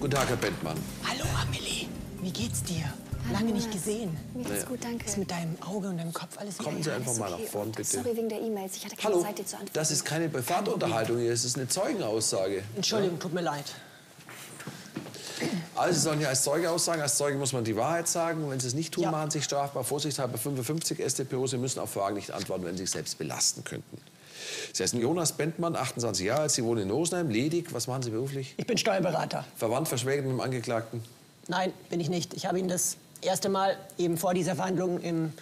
Guten Tag, Herr Bentmann. Hallo, Amelie. Wie geht's dir? Hallo, lange nicht gesehen. Mir geht's gut, danke. Ist mit deinem Auge und deinem Kopf alles in Ordnung? Kommen Sie einfach mal nach vorn, bitte. Sorry wegen der E-Mails. Ich hatte keine Zeit, dir zu antworten. Das ist keine Privatunterhaltung hier. Das ist eine Zeugenaussage. Entschuldigung, tut mir leid. Also Sie sollen hier als Zeuge aussagen. Als Zeuge muss man die Wahrheit sagen. Und wenn Sie es nicht tun, machen Sie sich strafbar. Vorsichtshalber 55 StPO. Sie müssen auf Fragen nicht antworten, wenn Sie sich selbst belasten könnten. Sie heißen Jonas Bentmann, 28 Jahre alt. Sie wohnen in Rosenheim, ledig. Was machen Sie beruflich? Ich bin Steuerberater. Verwandt, verschwägert mit dem Angeklagten? Nein, bin ich nicht. Ich habe ihn das erste Mal eben vor dieser Verhandlung im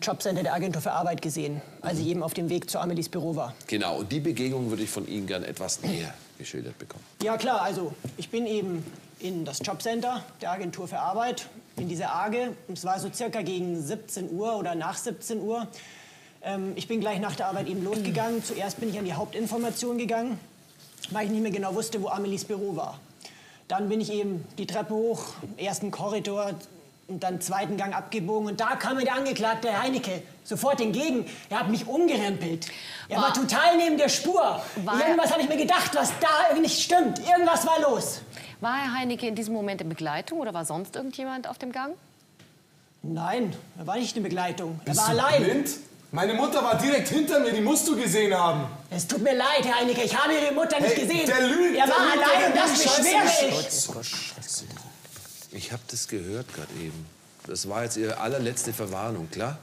Jobcenter der Agentur für Arbeit gesehen, als ich eben auf dem Weg zu Amelies Büro war. Genau, und die Begegnung würde ich von Ihnen gern etwas näher geschildert bekommen. Ja klar, also ich bin eben in das Jobcenter der Agentur für Arbeit, in dieser Arge. Und es war so circa gegen 17 Uhr oder nach 17 Uhr. Ich bin gleich nach der Arbeit eben losgegangen. Zuerst bin ich an die Hauptinformation gegangen, weil ich nicht mehr genau wusste, wo Amelies Büro war. Dann bin ich eben die Treppe hoch, ersten Korridor und dann zweiten Gang abgebogen. Und da kam mir der Angeklagte, Herr Heinecke, sofort entgegen. Er hat mich umgerempelt. Er war total neben der Spur. Irgendwas habe ich mir gedacht, was da nicht stimmt. Irgendwas war los. War Herr Heinecke in diesem Moment in Begleitung oder war sonst irgendjemand auf dem Gang? Nein, er war nicht in Begleitung. Er war allein. Blind? Meine Mutter war direkt hinter mir, die musst du gesehen haben. Es tut mir leid, Herr Heinecke, ich habe Ihre Mutter nicht gesehen. Der lügt, er war allein und das beschwere ich. Ich habe das gehört gerade eben. Das war jetzt Ihre allerletzte Verwarnung, klar?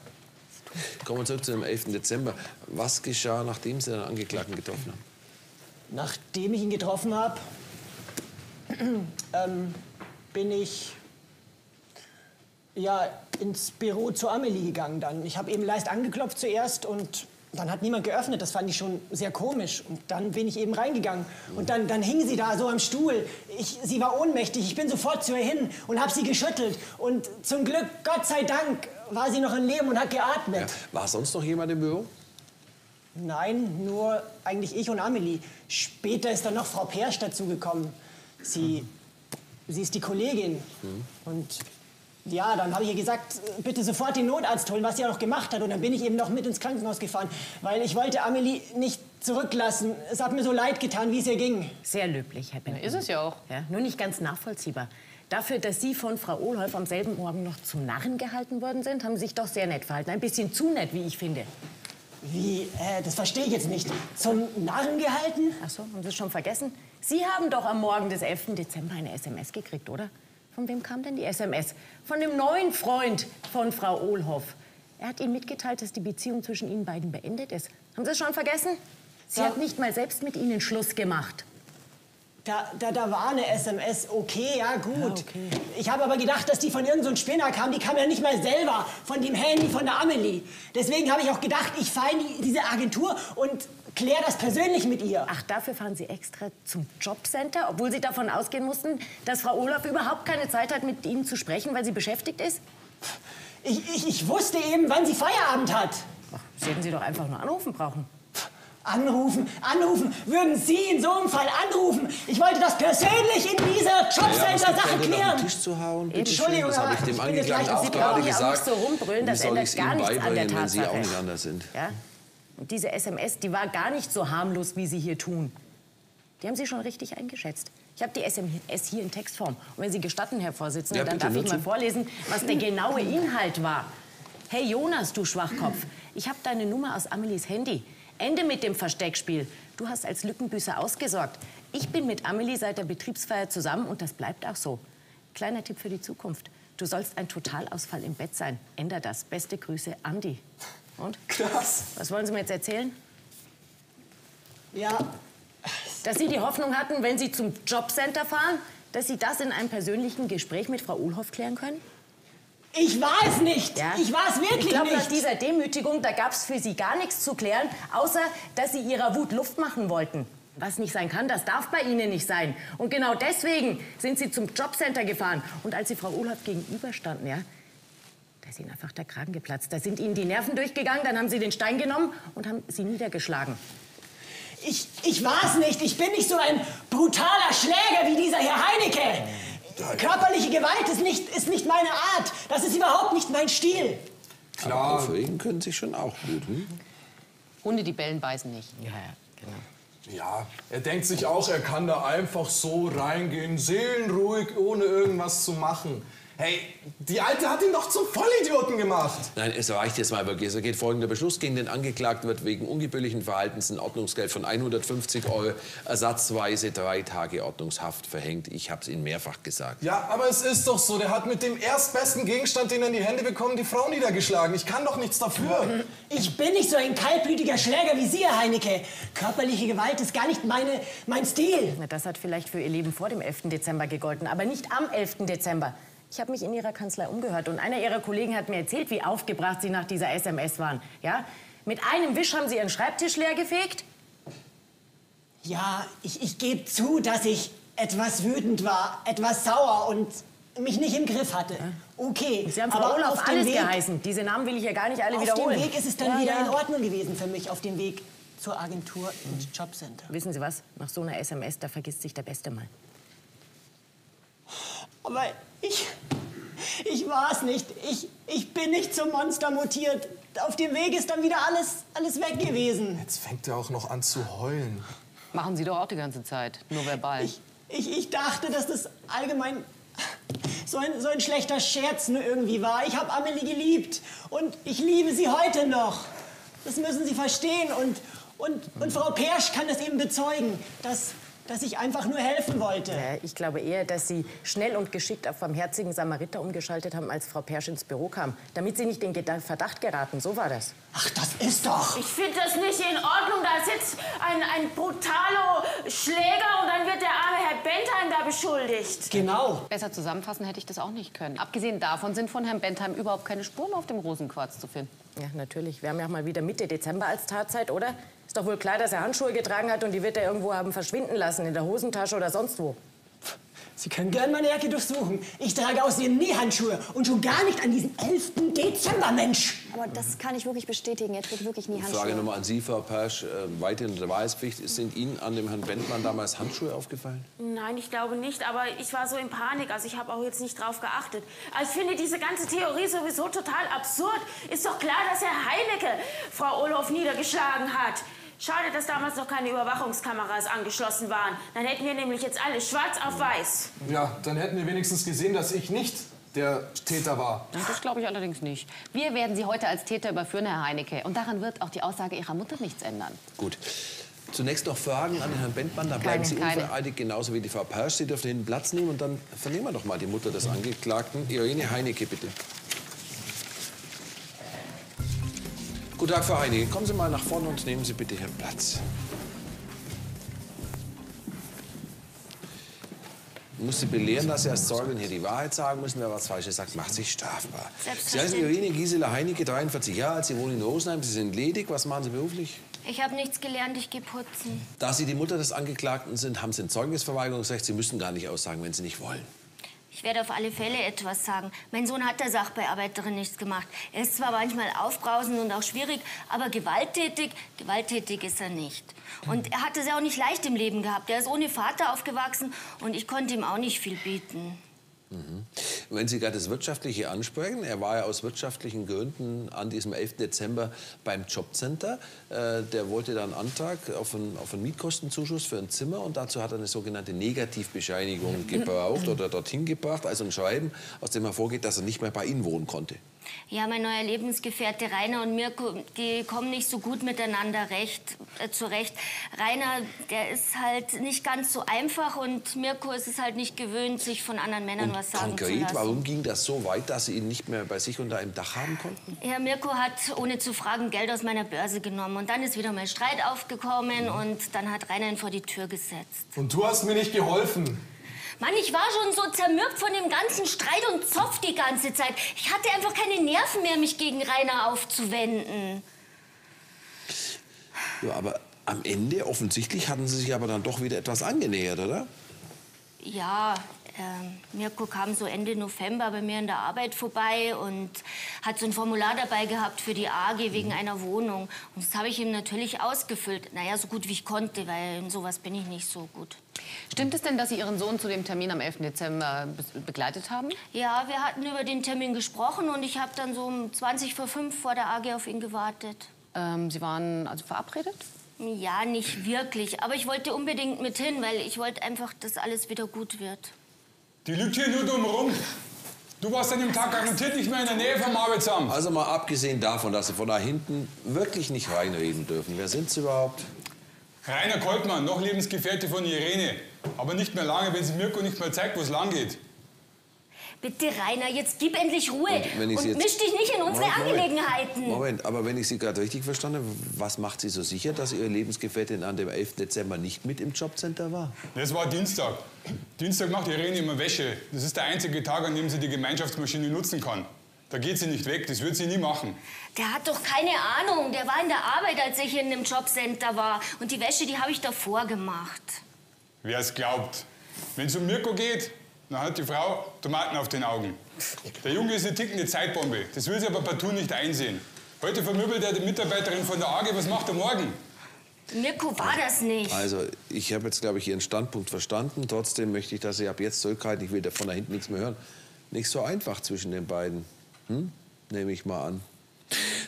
Kommen wir zurück zu dem 11. Dezember. Was geschah, nachdem Sie den Angeklagten getroffen haben? Nachdem ich ihn getroffen habe, bin ich ins Büro zu Amelie gegangen dann. Ich habe eben leise angeklopft zuerst und dann hat niemand geöffnet. Das fand ich schon sehr komisch. Und dann bin ich eben reingegangen. Und dann hing sie da so am Stuhl. Sie war ohnmächtig. Ich bin sofort zu ihr hin und habe sie geschüttelt. Und zum Glück, Gott sei Dank, war sie noch im Leben und hat geatmet. Ja. War sonst noch jemand im Büro? Nein, nur eigentlich ich und Amelie. Später ist dann noch Frau Persch dazugekommen. Sie ist die Kollegin. Und ja, dann habe ich ihr gesagt, bitte sofort den Notarzt holen, was sie auch noch gemacht hat. Und dann bin ich eben noch mit ins Krankenhaus gefahren, weil ich wollte Amelie nicht zurücklassen. Es hat mir so leid getan, wie es ihr ging. Sehr löblich, Herr Bentmann. Ja, ist es ja auch. Ja, nur nicht ganz nachvollziehbar. Dafür, dass Sie von Frau Ohlhoff am selben Morgen noch zum Narren gehalten worden sind, haben Sie sich doch sehr nett verhalten. Ein bisschen zu nett, wie ich finde. Wie? Das verstehe ich jetzt nicht. Zum Narren gehalten? Ach so, haben Sie es schon vergessen? Sie haben doch am Morgen des 11. Dezember eine SMS gekriegt, oder? Von wem kam denn die SMS? Von dem neuen Freund von Frau Ohlhoff. Er hat Ihnen mitgeteilt, dass die Beziehung zwischen Ihnen beiden beendet ist. Haben Sie es schon vergessen? Sie hat nicht mal selbst mit Ihnen Schluss gemacht. Da war eine SMS. Okay, ja gut. Ja, okay. Ich habe aber gedacht, dass die von irgendeinem Spinner kam. Die kam ja nicht mal selber von dem Handy von der Amelie. Deswegen habe ich auch gedacht, ich fahre in diese Agentur und klär das persönlich mit ihr. Ach, dafür fahren Sie extra zum Jobcenter, obwohl Sie davon ausgehen mussten, dass Frau Ohlhoff überhaupt keine Zeit hat, mit Ihnen zu sprechen, weil sie beschäftigt ist? Ich wusste eben, wann sie Feierabend hat. Ach, Sie hätten sie doch einfach nur anrufen brauchen. Anrufen? Würden Sie in so einem Fall anrufen? Ich wollte das persönlich in dieser Jobcenter-Sache klären. Tisch zu hauen? Entschuldigung, das habe ich dem Angeklagten auch gerade gesagt. Sie brauchen ja nicht so rumbrüllen, das ändert gar nichts an der Tatsache. Wenn Sie auch nicht anders sind. Ja? Und diese SMS, die war gar nicht so harmlos, wie Sie hier tun. Die haben Sie schon richtig eingeschätzt. Ich habe die SMS hier in Textform. Und wenn Sie gestatten, Herr Vorsitzender, dann darf ich mal vorlesen, was der genaue Inhalt war. Hey Jonas, du Schwachkopf, ich habe deine Nummer aus Amelies Handy. Ende mit dem Versteckspiel. Du hast als Lückenbüßer ausgesorgt. Ich bin mit Amelie seit der Betriebsfeier zusammen und das bleibt auch so. Kleiner Tipp für die Zukunft. Du sollst ein Totalausfall im Bett sein. Änder das. Beste Grüße, Andi. Und? Krass. Was wollen Sie mir jetzt erzählen? Ja. Dass Sie die Hoffnung hatten, wenn Sie zum Jobcenter fahren, dass Sie das in einem persönlichen Gespräch mit Frau Ohlhoff klären können? Ich war es nicht. Ja. Ich war es wirklich nicht. Ich glaube, nach dieser Demütigung, da gab es für Sie gar nichts zu klären, außer, dass Sie Ihrer Wut Luft machen wollten. Was nicht sein kann, das darf bei Ihnen nicht sein. Und genau deswegen sind Sie zum Jobcenter gefahren. Und als Sie Frau Ohlhoff gegenüberstanden, da ist Ihnen einfach der Kragen geplatzt. Da sind Ihnen die Nerven durchgegangen, dann haben Sie den Stein genommen und haben Sie niedergeschlagen. Ich war es nicht. Ich bin nicht so ein brutaler Schläger wie dieser Herr Heinecke. Körperliche Gewalt ist nicht meine Art. Das ist überhaupt nicht mein Stil. Klar, aufregen können Sie schon auch gut. Hunde, die bellen, beißen nicht. Ja, genau. Ja, er denkt sich auch, er kann da einfach so reingehen, seelenruhig, ohne irgendwas zu machen. Hey, die Alte hat ihn doch zum Vollidioten gemacht. Nein, es reicht jetzt mal wirklich. Es ergeht folgender Beschluss. Gegen den Angeklagten wird wegen ungebührlichen Verhaltens ein Ordnungsgeld von 150 €, ersatzweise 3 Tage Ordnungshaft verhängt. Ich hab's Ihnen mehrfach gesagt. Ja, aber es ist doch so. Der hat mit dem erstbesten Gegenstand, den er in die Hände bekommt, die Frau niedergeschlagen. Ich kann doch nichts dafür. Ich bin nicht so ein kaltblütiger Schläger wie Sie, Herr Heinecke. Körperliche Gewalt ist gar nicht mein Stil. Das hat vielleicht für Ihr Leben vor dem 11. Dezember gegolten, aber nicht am 11. Dezember. Ich habe mich in Ihrer Kanzlei umgehört und einer Ihrer Kollegen hat mir erzählt, wie aufgebracht Sie nach dieser SMS waren. Ja? Mit einem Wisch haben Sie Ihren Schreibtisch leer gefegt? Ja, ich gebe zu, dass ich etwas wütend war, etwas sauer und mich nicht im Griff hatte. Okay, Sie haben Frau Ohlhoff alles geheißen. Diese Namen will ich ja gar nicht alle wiederholen. Auf dem Weg ist es dann wieder in Ordnung gewesen für mich, auf dem Weg zur Agentur ins Jobcenter. Wissen Sie was? Nach so einer SMS, da vergisst sich der Beste mal. Aber ich war es nicht. Ich bin nicht zum Monster mutiert. Auf dem Weg ist dann wieder alles weg gewesen. Jetzt fängt er auch noch an zu heulen. Machen Sie doch auch die ganze Zeit, nur verbal. Ich dachte, dass das allgemein so ein schlechter Scherz nur irgendwie war. Ich habe Amelie geliebt und ich liebe sie heute noch. Das müssen Sie verstehen und Frau Persch kann das eben bezeugen, dass ich einfach nur helfen wollte. Ja, ich glaube eher, dass Sie schnell und geschickt auf barmherzigen Samariter umgeschaltet haben, als Frau Persch ins Büro kam. Damit Sie nicht in Verdacht geraten, so war das. Ach, das ist doch... Ich finde das nicht in Ordnung. Da sitzt ein brutaler Schläger und dann wird der arme Herr Bentheim da beschuldigt. Genau. Besser zusammenfassen hätte ich das auch nicht können. Abgesehen davon sind von Herrn Bentheim überhaupt keine Spuren auf dem Rosenquarz zu finden. Ja, natürlich. Wir haben ja auch mal wieder Mitte Dezember als Tatzeit, oder? Ist doch wohl klar, dass er Handschuhe getragen hat und die wird er irgendwo haben verschwinden lassen, in der Hosentasche oder sonst wo. Sie können gern meine Jacke durchsuchen. Ich trage außerdem nie Handschuhe und schon gar nicht an diesem 11. Dezember, Mensch. Aber das kann ich wirklich bestätigen. Er trägt wirklich nie Handschuhe. Frage nochmal an Sie, Frau Persch. Weiterhin der Wahrheitspflicht. Sind Ihnen an dem Herrn Bentmann damals Handschuhe aufgefallen? Nein, ich glaube nicht. Aber ich war so in Panik. Also ich habe auch jetzt nicht drauf geachtet. Also ich finde diese ganze Theorie sowieso total absurd. Ist doch klar, dass Herr Heinecke Frau Ohlhoff niedergeschlagen hat. Schade, dass damals noch keine Überwachungskameras angeschlossen waren. Dann hätten wir nämlich jetzt alle schwarz auf weiß. Ja, dann hätten wir wenigstens gesehen, dass ich nicht der Täter war. Das glaube ich allerdings nicht. Wir werden Sie heute als Täter überführen, Herr Heinecke. Und daran wird auch die Aussage Ihrer Mutter nichts ändern. Gut. Zunächst noch Fragen an den Herrn Bentmann. Da bleiben Sie unvereidigt, genauso wie die Frau Persch. Sie dürfen hinten Platz nehmen und dann vernehmen wir doch mal die Mutter des Angeklagten. Irene Heinecke, bitte. Guten Tag, Frau Heinecke. Kommen Sie mal nach vorne und nehmen Sie bitte Ihren Platz. Ich muss Sie belehren, dass Sie als Zeugin hier die Wahrheit sagen müssen. Wer was Falsches sagt, macht sich strafbar. Sie heißen Irene Gisela Heinecke, 43 Jahre alt. Sie wohnen in Rosenheim. Sie sind ledig. Was machen Sie beruflich? Ich habe nichts gelernt. Ich gehe putzen. Da Sie die Mutter des Angeklagten sind, haben Sie ein Zeugnisverweigerungsrecht. Sie müssen gar nicht aussagen, wenn Sie nicht wollen. Ich werde auf alle Fälle etwas sagen. Mein Sohn hat der Sachbearbeiterin nichts gemacht. Er ist zwar manchmal aufbrausend und auch schwierig, aber gewalttätig ist er nicht. Und er hat es ja auch nicht leicht im Leben gehabt. Er ist ohne Vater aufgewachsen und ich konnte ihm auch nicht viel bieten. Mhm. Wenn Sie gerade das Wirtschaftliche ansprechen, er war ja aus wirtschaftlichen Gründen an diesem 11. Dezember beim Jobcenter. Der wollte dann einen Antrag auf einen Mietkostenzuschuss für ein Zimmer und dazu hat er eine sogenannte Negativbescheinigung gebraucht oder dorthin gebracht, also ein Schreiben, aus dem hervorgeht, dass er nicht mehr bei Ihnen wohnen konnte. Ja, mein neuer Lebensgefährte Rainer und Mirko, die kommen nicht so gut miteinander zurecht. Rainer, der ist halt nicht ganz so einfach und Mirko ist es halt nicht gewöhnt, sich von anderen Männern was sagen zu lassen. Konkret, warum ging das so weit, dass Sie ihn nicht mehr bei sich unter einem Dach haben konnten? Ja, Mirko hat ohne zu fragen Geld aus meiner Börse genommen und dann ist wieder mal Streit aufgekommen und dann hat Rainer ihn vor die Tür gesetzt. Und du hast mir nicht geholfen? Mann, ich war schon so zermürbt von dem ganzen Streit und Zoff die ganze Zeit. Ich hatte einfach keine Nerven mehr, mich gegen Rainer aufzuwenden. Ja, aber am Ende, offensichtlich, hatten Sie sich aber dann doch wieder etwas angenähert, oder? Ja, Mirko kam so Ende November bei mir in der Arbeit vorbei und hat so ein Formular dabei gehabt für die Arge wegen einer Wohnung. Und das habe ich ihm natürlich ausgefüllt. Naja, so gut wie ich konnte, weil in sowas bin ich nicht so gut. Stimmt es denn, dass Sie Ihren Sohn zu dem Termin am 11. Dezember begleitet haben? Ja, wir hatten über den Termin gesprochen und ich habe dann so um 20 vor 5 vor der AG auf ihn gewartet. Sie waren also verabredet? Ja, nicht wirklich. Aber ich wollte unbedingt mit hin, weil ich wollte einfach, dass alles wieder gut wird. Die lügt hier nur dumm rum. Du warst an dem Tag garantiert nicht mehr in der Nähe vom Arbeitsamt. Also mal abgesehen davon, dass Sie von da hinten wirklich nicht reinreden dürfen. Wer sind Sie überhaupt? Rainer Koltmann, noch Lebensgefährte von Irene. Aber nicht mehr lange, wenn sie Mirko nicht mehr zeigt, wo es lang geht. Bitte, Rainer, jetzt gib endlich Ruhe und misch dich nicht in unsere Angelegenheiten. Moment, aber wenn ich Sie gerade richtig verstanden habe, was macht Sie so sicher, dass Ihre Lebensgefährtin an dem 11. Dezember nicht mit im Jobcenter war? Das war Dienstag. Dienstag macht Irene immer Wäsche. Das ist der einzige Tag, an dem sie die Gemeinschaftsmaschine nutzen kann. Da geht sie nicht weg, das wird sie nie machen. Der hat doch keine Ahnung. Der war in der Arbeit, als ich in dem Jobcenter war. Und die Wäsche, die habe ich davor gemacht. Wer es glaubt. Wenn es um Mirko geht, dann hat die Frau Tomaten auf den Augen. Der Junge ist eine tickende Zeitbombe. Das will sie aber partout nicht einsehen. Heute vermöbelt er die Mitarbeiterin von der Arge. Was macht er morgen? Mirko war das nicht. Also, ich habe jetzt, glaube ich, Ihren Standpunkt verstanden. Trotzdem möchte ich, dass Sie ab jetzt zurückhalten. Ich will davon da hinten nichts mehr hören. Nicht so einfach zwischen den beiden. Hm? Nehme ich mal an.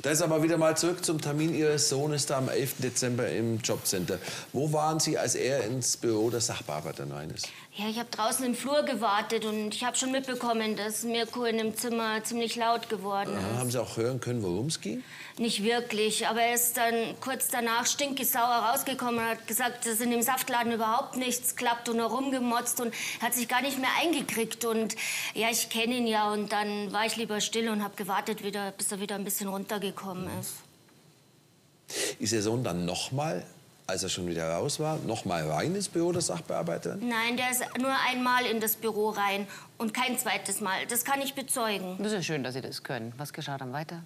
Da ist aber wieder mal zurück zum Termin Ihres Sohnes da am 11. Dezember im Jobcenter. Wo waren Sie, als er ins Büro der Sachbearbeiterin rein ist? Ja, ich habe draußen im Flur gewartet und ich habe schon mitbekommen, dass Mirko in dem Zimmer ziemlich laut geworden ist. Haben Sie auch hören können, worum es ging? Nicht wirklich, aber er ist dann kurz danach stinkesauer rausgekommen und hat gesagt, dass in dem Saftladen überhaupt nichts klappt und herumgemotzt und hat sich gar nicht mehr eingekriegt. Und ja, ich kenne ihn ja und dann war ich lieber still und habe gewartet, bis er wieder ein bisschen runtergekommen ist. Ist Ihr Sohn dann nochmal, als er schon wieder raus war, nochmal rein ins Büro der Sachbearbeiterin? Nein, der ist nur einmal in das Büro rein und kein zweites Mal. Das kann ich bezeugen. Das ist ja schön, dass Sie das können. Was geschah dann weiter?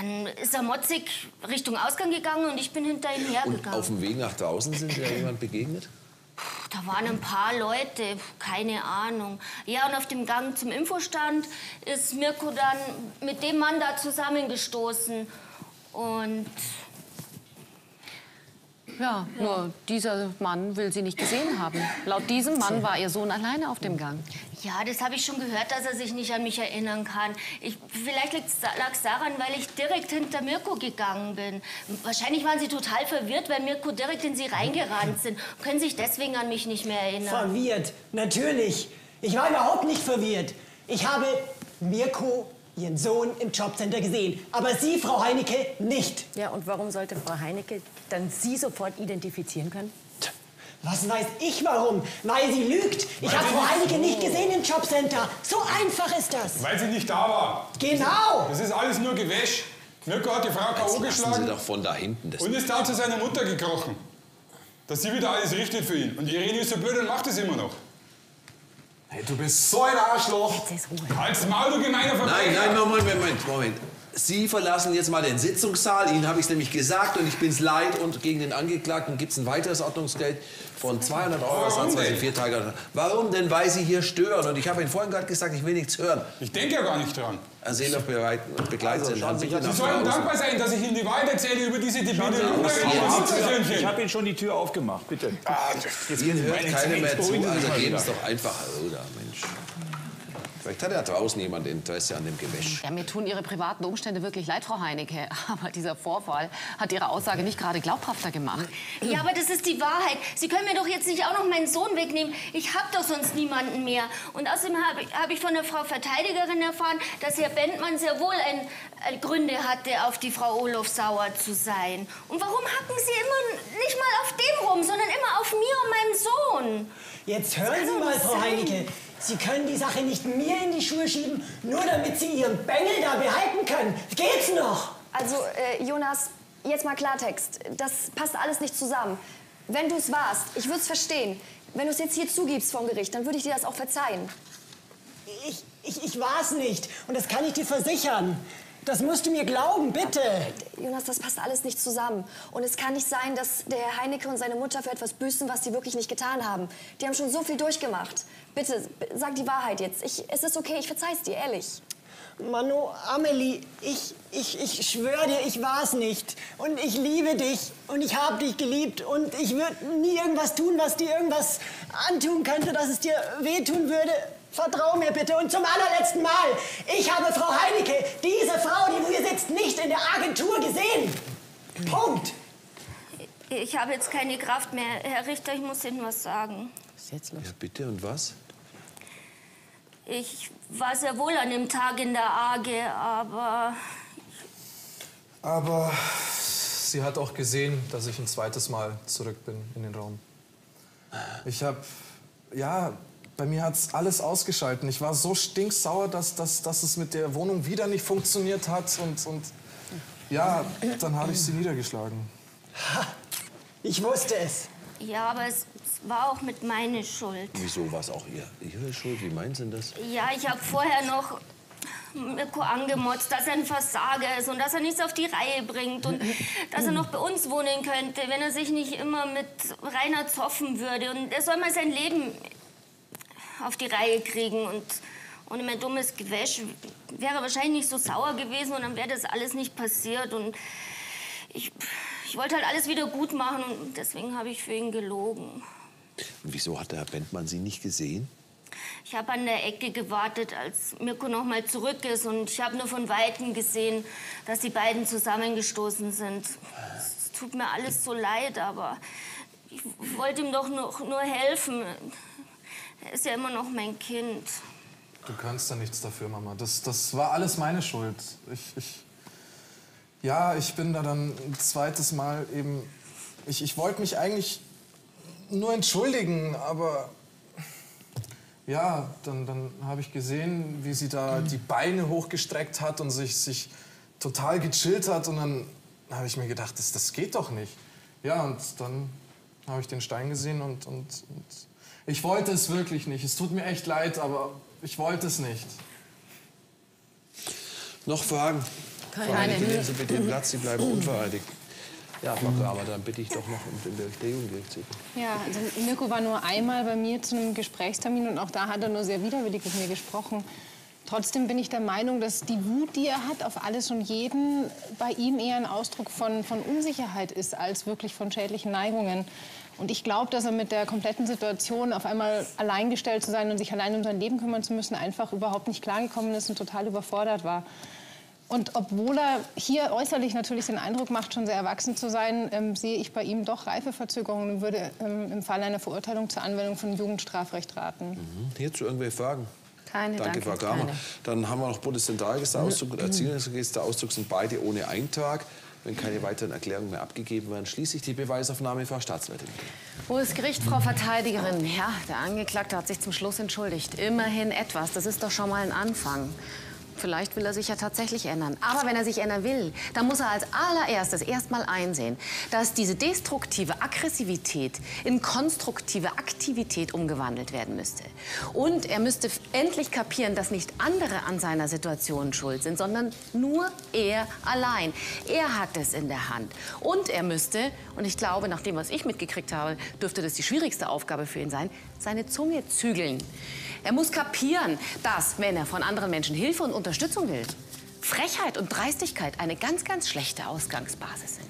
Dann ist er motzig Richtung Ausgang gegangen und ich bin hinter ihm hergegangen. Und auf dem Weg nach draußen sind Sie jemand begegnet? Da waren ein paar Leute, keine Ahnung. Ja, und auf dem Gang zum Infostand ist Mirko dann mit dem Mann da zusammengestoßen. Und ja, nur dieser Mann will sie nicht gesehen haben. Laut diesem Mann war Ihr Sohn alleine auf dem Gang. Ja, das habe ich schon gehört, dass er sich nicht an mich erinnern kann. Vielleicht lag es daran, weil ich direkt hinter Mirko gegangen bin. Wahrscheinlich waren sie total verwirrt, weil Mirko direkt in sie reingerannt sind. Können sich deswegen an mich nicht mehr erinnern. Verwirrt? Natürlich. Ich war überhaupt nicht verwirrt. Ich habe Mirko, Ihren Sohn, im Jobcenter gesehen, aber Sie, Frau Heinecke, nicht. Ja, und warum sollte Frau Heinecke dann Sie sofort identifizieren können? Was weiß ich warum? Weil sie lügt. Ich habe Frau Heinecke nicht gesehen im Jobcenter. So einfach ist das. Weil sie nicht da war. Genau. Das ist alles nur Gewäsch. Mirko hat die Frau K.O. geschlagen. Sie doch von da hinten. Und ist da zu seiner Mutter gekrochen. Dass sie wieder alles richtet für ihn. Und Irene ist so blöd und macht es immer noch. Hey, du bist so ein Arschloch! Halt's Maul, du gemeiner Verbrecher! Nein, nein, Moment. Sie verlassen jetzt mal den Sitzungssaal. Ihnen habe ich es nämlich gesagt und ich bin's leid. Und gegen den Angeklagten gibt's ein weiteres Ordnungsgeld von 200 €, sonst was in 4 Tagen. Warum denn? Weil Sie hier stören. Und ich habe Ihnen vorhin gerade gesagt, ich will nichts hören. Ich denke ja gar nicht dran. Also Sie sollen dankbar sein, dass ich Ihnen die Wahrheit erzähle über diese Debatte. Ich habe Ihnen schon die Tür aufgemacht, bitte. Ihnen hört keiner mehr zu, also geben es doch einfach, oder, Mensch. Vielleicht hat ja draußen jemand Interesse an dem Gewäsch. Ja, mir tun Ihre privaten Umstände wirklich leid, Frau Heinecke. Aber dieser Vorfall hat Ihre Aussage nicht gerade glaubhafter gemacht. Ja, aber das ist die Wahrheit. Sie können mir doch jetzt nicht auch noch meinen Sohn wegnehmen. Ich habe doch sonst niemanden mehr. Und außerdem habe ich von der Frau Verteidigerin erfahren, dass Herr Bentmann sehr wohl Gründe hatte, auf die Frau Ohlhoff sauer zu sein. Und warum hacken Sie immer nicht mal auf dem rum, sondern immer auf mir und meinem Sohn? Jetzt hören Sie mal, Frau Heinecke. Sie können die Sache nicht mir in die Schuhe schieben, nur damit Sie Ihren Bengel da behalten können. Geht's noch? Also, Jonas, jetzt mal Klartext. Das passt alles nicht zusammen. Wenn du es warst, ich würde es verstehen. Wenn du es jetzt hier zugibst vom Gericht, dann würde ich dir das auch verzeihen. Ich war es nicht. Und das kann ich dir versichern. Das musst du mir glauben, bitte. Jonas, das passt alles nicht zusammen. Und es kann nicht sein, dass der Herr Heinecke und seine Mutter für etwas büßen, was sie wirklich nicht getan haben. Die haben schon so viel durchgemacht. Bitte, sag die Wahrheit jetzt. Es ist okay, ich verzeih's dir, ehrlich. Manu, Amelie, ich schwöre dir, ich war's nicht. Und ich liebe dich und ich habe dich geliebt. Und ich würde nie irgendwas tun, was dir irgendwas antun könnte, dass es dir wehtun würde. Vertrau mir bitte und zum allerletzten Mal, ich habe Frau Heinecke, diese Frau, die hier sitzt, nicht in der Agentur gesehen. Punkt. Ich habe jetzt keine Kraft mehr. Herr Richter, ich muss Ihnen was sagen. Was ist jetzt los? Ja, bitte. Und was? Ich war sehr wohl an dem Tag in der Arge, aber... Aber sie hat auch gesehen, dass ich ein zweites Mal zurück bin in den Raum. Ich habe... Ja, bei mir hat es alles ausgeschalten. Ich war so stinksauer, dass es mit der Wohnung wieder nicht funktioniert hat. Und ja, dann habe ich sie niedergeschlagen. Ha! Ich wusste es. Ja, aber es war auch mit meiner Schuld. Wieso war es auch ihre Schuld? Wie meinen Sie denn das? Ja, ich habe vorher noch Mirko angemotzt, dass er ein Versager ist und dass er nichts auf die Reihe bringt und dass er noch bei uns wohnen könnte, wenn er sich nicht immer mit Rainer zoffen würde. Und er soll mal sein Leben auf die Reihe kriegen. Und ohne mein dummes Gewäsch wäre er wahrscheinlich nicht so sauer gewesen und dann wäre das alles nicht passiert. Und ich wollte halt alles wieder gut machen und deswegen habe ich für ihn gelogen. Und wieso hat der Herr Bentmann Sie nicht gesehen? Ich habe an der Ecke gewartet, als Mirko noch mal zurück ist. Und ich habe nur von Weitem gesehen, dass die beiden zusammengestoßen sind. Es tut mir alles so leid, aber ich wollte ihm doch nur helfen. Er ist ja immer noch mein Kind. Du kannst da nichts dafür, Mama. Das war alles meine Schuld. Ich bin da dann ein zweites Mal eben... Ich wollte mich eigentlich nur entschuldigen, aber... Ja, dann habe ich gesehen, wie sie da die Beine hochgestreckt hat und sich total gechillt hat. Und dann habe ich mir gedacht, das geht doch nicht. Ja, und dann habe ich den Stein gesehen und ich wollte es wirklich nicht. Es tut mir echt leid, aber ich wollte es nicht. Noch Fragen? Keine. Nehmen Sie bitte den Platz, Sie bleiben unvereidigt. Ja, aber dann bitte ich doch noch um den Erklärungsgeld. Ja, also Mirko war nur einmal bei mir zu einem Gesprächstermin und auch da hat er nur sehr widerwillig mit mir gesprochen. Trotzdem bin ich der Meinung, dass die Wut, die er hat auf alles und jeden, bei ihm eher ein Ausdruck von Unsicherheit ist, als wirklich von schädlichen Neigungen. Und ich glaube, dass er mit der kompletten Situation, auf einmal alleingestellt zu sein und sich allein um sein Leben kümmern zu müssen, einfach überhaupt nicht klargekommen ist und total überfordert war. Und obwohl er hier äußerlich natürlich den Eindruck macht, schon sehr erwachsen zu sein, sehe ich bei ihm doch Reifeverzögerungen und würde im Fall einer Verurteilung zur Anwendung von Jugendstrafrecht raten. Hierzu irgendwelche Fragen? Keine, danke. Frau Kramer. Dann haben wir noch Bundeszentralgerichtsausdruck und Erziehungsgerichtsauszug sind beide ohne Eintrag. Wenn keine weiteren Erklärungen mehr abgegeben werden, schließe ich die Beweisaufnahme, Frau Staatsanwältin. Hohes Gericht, Frau Verteidigerin. Ja, der Angeklagte hat sich zum Schluss entschuldigt. Immerhin etwas, das ist doch schon mal ein Anfang. Vielleicht will er sich ja tatsächlich ändern. Aber wenn er sich ändern will, dann muss er als allererstes erstmal einsehen, dass diese destruktive Aggressivität in konstruktive Aktivität umgewandelt werden müsste. Und er müsste endlich kapieren, dass nicht andere an seiner Situation schuld sind, sondern nur er allein. Er hat es in der Hand. Und er müsste, und ich glaube, nach dem, was ich mitgekriegt habe, dürfte das die schwierigste Aufgabe für ihn sein, seine Zunge zügeln. Er muss kapieren, dass, wenn er von anderen Menschen Hilfe und Unterstützung will, Frechheit und Dreistigkeit eine ganz, ganz schlechte Ausgangsbasis sind.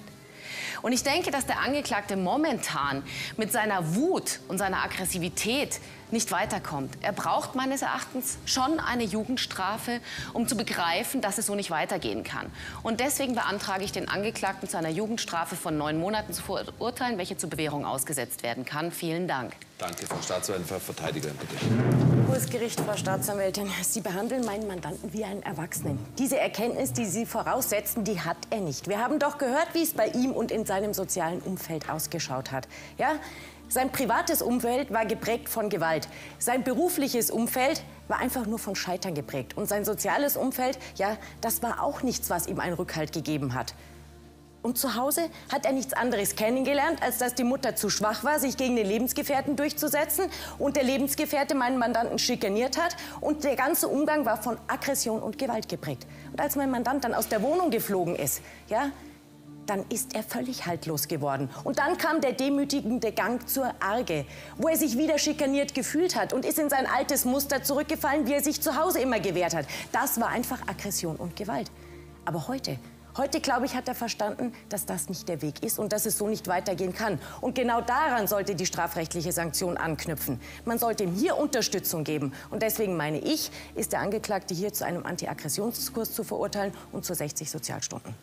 Und ich denke, dass der Angeklagte momentan mit seiner Wut und seiner Aggressivität nicht weiterkommt. Er braucht meines Erachtens schon eine Jugendstrafe, um zu begreifen, dass es so nicht weitergehen kann. Und deswegen beantrage ich den Angeklagten zu einer Jugendstrafe von 9 Monaten zu verurteilen, welche zur Bewährung ausgesetzt werden kann. Vielen Dank. Danke, Frau Staatsanwältin. Frau Verteidigerin, bitte. Hohes Gericht, Frau Staatsanwältin. Sie behandeln meinen Mandanten wie einen Erwachsenen. Diese Erkenntnis, die Sie voraussetzen, die hat er nicht. Wir haben doch gehört, wie es bei ihm und in seinem sozialen Umfeld ausgeschaut hat. Ja? Sein privates Umfeld war geprägt von Gewalt. Sein berufliches Umfeld war einfach nur von Scheitern geprägt. Und sein soziales Umfeld, ja, das war auch nichts, was ihm einen Rückhalt gegeben hat. Und zu Hause hat er nichts anderes kennengelernt, als dass die Mutter zu schwach war, sich gegen den Lebensgefährten durchzusetzen und der Lebensgefährte meinen Mandanten schikaniert hat. Und der ganze Umgang war von Aggression und Gewalt geprägt. Und als mein Mandant dann aus der Wohnung geflogen ist, ja, dann ist er völlig haltlos geworden. Und dann kam der demütigende Gang zur Arge, wo er sich wieder schikaniert gefühlt hat und ist in sein altes Muster zurückgefallen, wie er sich zu Hause immer gewehrt hat. Das war einfach Aggression und Gewalt. Aber heute glaube ich, hat er verstanden, dass das nicht der Weg ist und dass es so nicht weitergehen kann. Und genau daran sollte die strafrechtliche Sanktion anknüpfen. Man sollte ihm hier Unterstützung geben. Und deswegen meine ich, ist der Angeklagte hier zu einem Antiaggressionskurs zu verurteilen und zu 60 Sozialstunden.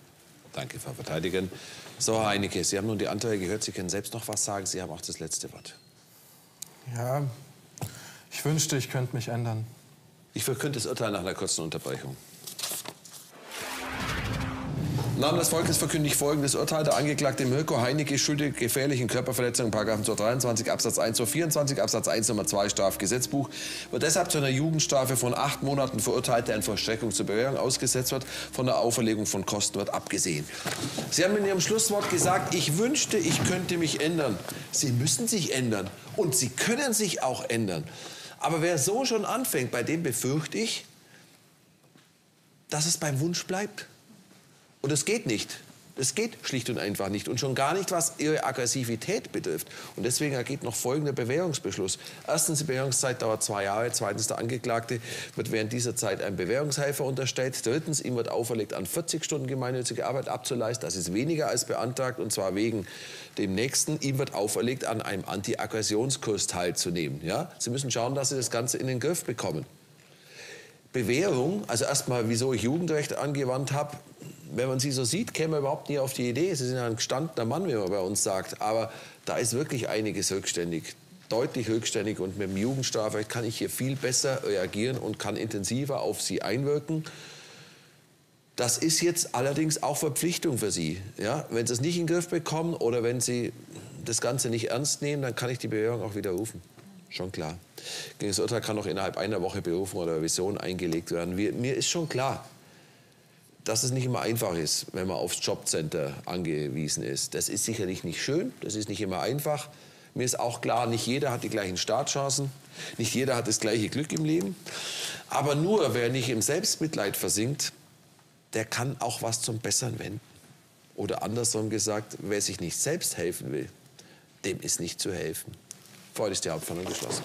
Danke, Frau Verteidigerin. So, Heinecke, Sie haben nun die Anteile gehört. Sie können selbst noch was sagen. Sie haben auch das letzte Wort. Ja, ich wünschte, ich könnte mich ändern. Ich verkünde das Urteil nach einer kurzen Unterbrechung. Im Namen des Volkes verkünde ich folgendes Urteil. Der Angeklagte Mirko Heinecke ist schuldig gefährlichen Körperverletzungen § 223 Absatz 1 zu 24 Absatz 1 Nummer 2 Strafgesetzbuch, wird deshalb zu einer Jugendstrafe von 8 Monaten verurteilt, deren Vollstreckung zur Bewährung ausgesetzt wird. Von der Auferlegung von Kosten wird abgesehen. Sie haben in Ihrem Schlusswort gesagt, ich wünschte, ich könnte mich ändern. Sie müssen sich ändern und Sie können sich auch ändern. Aber wer so schon anfängt, bei dem befürchte ich, dass es beim Wunsch bleibt. Und es geht nicht. Es geht schlicht und einfach nicht. Und schon gar nicht, was Ihre Aggressivität betrifft. Und deswegen ergeht noch folgender Bewährungsbeschluss. Erstens, die Bewährungszeit dauert 2 Jahre. Zweitens, der Angeklagte wird während dieser Zeit einem Bewährungshelfer unterstellt. Drittens, ihm wird auferlegt, an 40 Stunden gemeinnützige Arbeit abzuleisten. Das ist weniger als beantragt, und zwar wegen dem Nächsten. Ihm wird auferlegt, an einem Anti-Aggressionskurs teilzunehmen. Ja? Sie müssen schauen, dass Sie das Ganze in den Griff bekommen. Bewährung, also erstmal, wieso ich Jugendrecht angewandt habe, wenn man Sie so sieht, käme man überhaupt nie auf die Idee. Sie sind ja ein gestandener Mann, wie man bei uns sagt. Aber da ist wirklich einiges rückständig, deutlich rückständig. Und mit dem Jugendstrafrecht kann ich hier viel besser reagieren und kann intensiver auf Sie einwirken. Das ist jetzt allerdings auch Verpflichtung für Sie. Ja? Wenn Sie es nicht in den Griff bekommen oder wenn Sie das Ganze nicht ernst nehmen, dann kann ich die Bewährung auch widerrufen. Schon klar. Gegen das Urteil kann auch innerhalb einer Woche Berufung oder Revision eingelegt werden. Mir ist schon klar, dass es nicht immer einfach ist, wenn man aufs Jobcenter angewiesen ist. Das ist sicherlich nicht schön, das ist nicht immer einfach. Mir ist auch klar, nicht jeder hat die gleichen Startchancen, nicht jeder hat das gleiche Glück im Leben. Aber nur wer nicht im Selbstmitleid versinkt, der kann auch was zum Bessern wenden. Oder andersrum gesagt, wer sich nicht selbst helfen will, dem ist nicht zu helfen. Vorher ist die Hauptverhandlung geschlossen.